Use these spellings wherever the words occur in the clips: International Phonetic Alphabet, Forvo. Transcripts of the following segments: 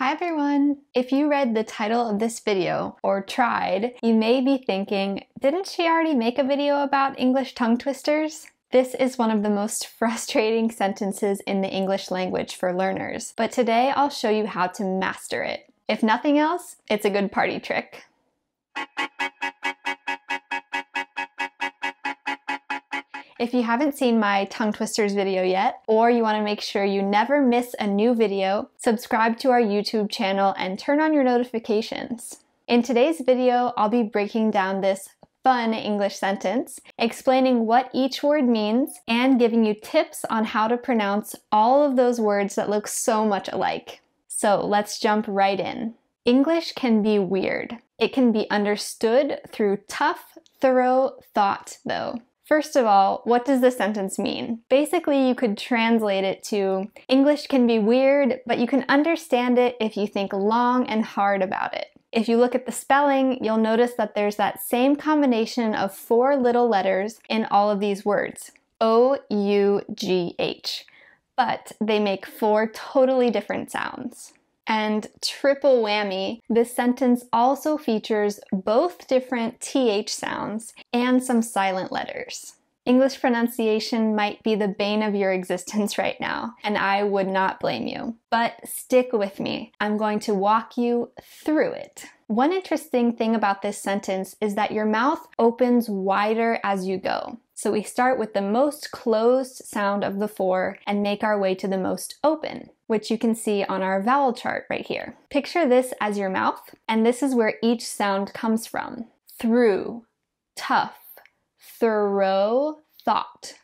Hi everyone! If you read the title of this video, or tried, you may be thinking, didn't she already make a video about English tongue twisters? This is one of the most frustrating sentences in the English language for learners, but today I'll show you how to master it. If nothing else, it's a good party trick. If you haven't seen my tongue twisters video yet, or you want to make sure you never miss a new video, subscribe to our YouTube channel and turn on your notifications. In today's video, I'll be breaking down this fun English sentence, explaining what each word means, and giving you tips on how to pronounce all of those words that look so much alike. So let's jump right in. English can be weird. It can be understood through tough, thorough thought, though. First of all, what does this sentence mean? Basically, you could translate it to, English can be weird, but you can understand it if you think long and hard about it. If you look at the spelling, you'll notice that there's that same combination of four little letters in all of these words, O-U-G-H, but they make four totally different sounds. And triple whammy, this sentence also features both different TH sounds and some silent letters. English pronunciation might be the bane of your existence right now, and I would not blame you. But stick with me. I'm going to walk you through it. One interesting thing about this sentence is that your mouth opens wider as you go. So we start with the most closed sound of the four and make our way to the most open, which you can see on our vowel chart right here. Picture this as your mouth, and this is where each sound comes from. Through, tough, thorough, thought,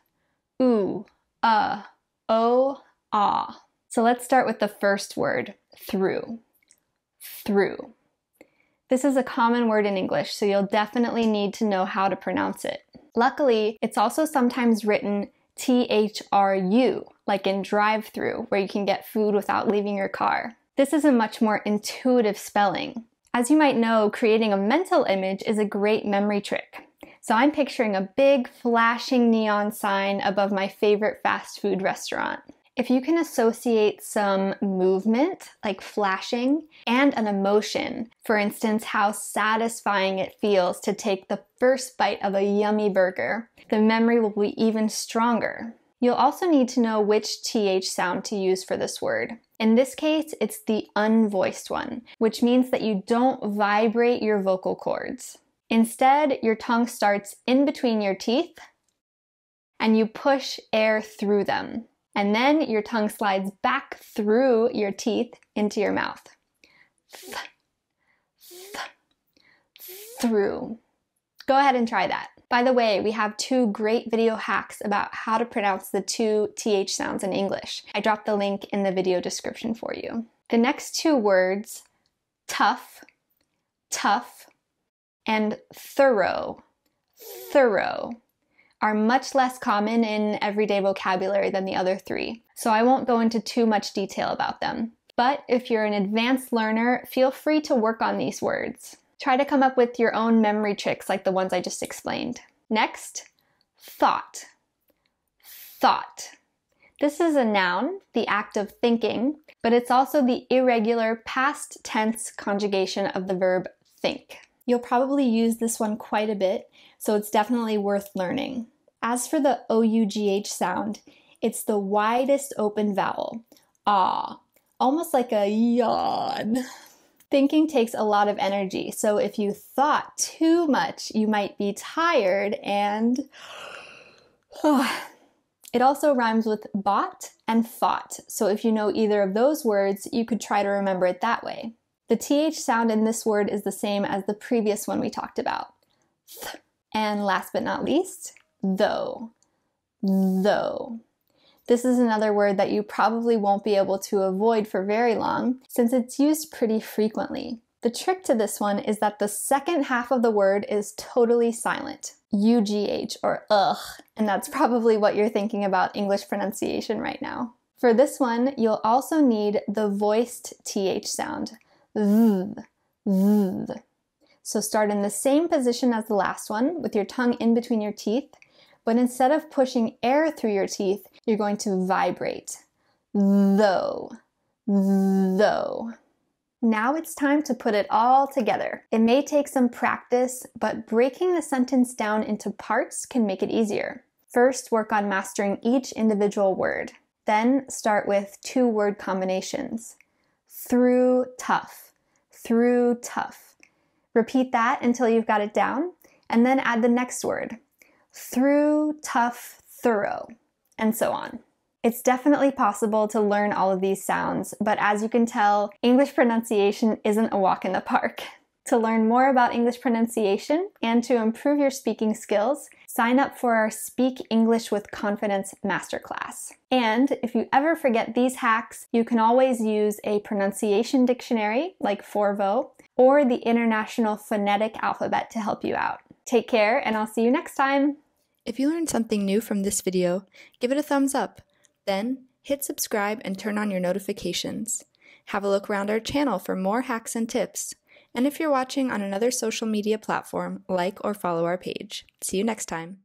ooh, oh, ah. So let's start with the first word, through. Through. This is a common word in English, so you'll definitely need to know how to pronounce it. Luckily, it's also sometimes written THRU, like in drive-through, where you can get food without leaving your car. This is a much more intuitive spelling. As you might know, creating a mental image is a great memory trick. So I'm picturing a big, flashing neon sign above my favorite fast food restaurant. If you can associate some movement, like flashing, and an emotion, for instance, how satisfying it feels to take the first bite of a yummy burger, the memory will be even stronger. You'll also need to know which TH sound to use for this word. In this case, it's the unvoiced one, which means that you don't vibrate your vocal cords. Instead, your tongue starts in between your teeth, and you push air through them. And then your tongue slides back through your teeth into your mouth. Th, th, through. Go ahead and try that. By the way, we have two great video hacks about how to pronounce the two TH sounds in English. I dropped the link in the video description for you. The next two words, tough, tough, and thorough, thorough, are much less common in everyday vocabulary than the other three, so I won't go into too much detail about them. But if you're an advanced learner, feel free to work on these words. Try to come up with your own memory tricks like the ones I just explained. Next, thought. Thought. This is a noun, the act of thinking, but it's also the irregular past tense conjugation of the verb think. You'll probably use this one quite a bit, so it's definitely worth learning. As for the O-U-G-H sound, it's the widest open vowel, ah, almost like a yawn. Thinking takes a lot of energy, so if you thought too much, you might be tired and... It also rhymes with bought and fought, so if you know either of those words, you could try to remember it that way. The TH sound in this word is the same as the previous one we talked about. Th. And last but not least, though. Though. This is another word that you probably won't be able to avoid for very long, since it's used pretty frequently. The trick to this one is that the second half of the word is totally silent. UGH or ugh, and that's probably what you're thinking about English pronunciation right now. For this one, you'll also need the voiced TH sound. Th, th. So start in the same position as the last one, with your tongue in between your teeth, but instead of pushing air through your teeth, you're going to vibrate. Though, though. Now it's time to put it all together. It may take some practice, but breaking the sentence down into parts can make it easier. First, work on mastering each individual word. Then start with two-word combinations. Through, tough. Through, tough. Repeat that until you've got it down, and then add the next word. Through, tough, thorough, and so on. It's definitely possible to learn all of these sounds, but as you can tell, English pronunciation isn't a walk in the park. To learn more about English pronunciation and to improve your speaking skills, sign up for our Speak English with Confidence Masterclass. And if you ever forget these hacks, you can always use a pronunciation dictionary like Forvo or the International Phonetic Alphabet to help you out. Take care, and I'll see you next time! If you learned something new from this video, give it a thumbs up. Then, hit subscribe and turn on your notifications. Have a look around our channel for more hacks and tips. And if you're watching on another social media platform, like or follow our page. See you next time.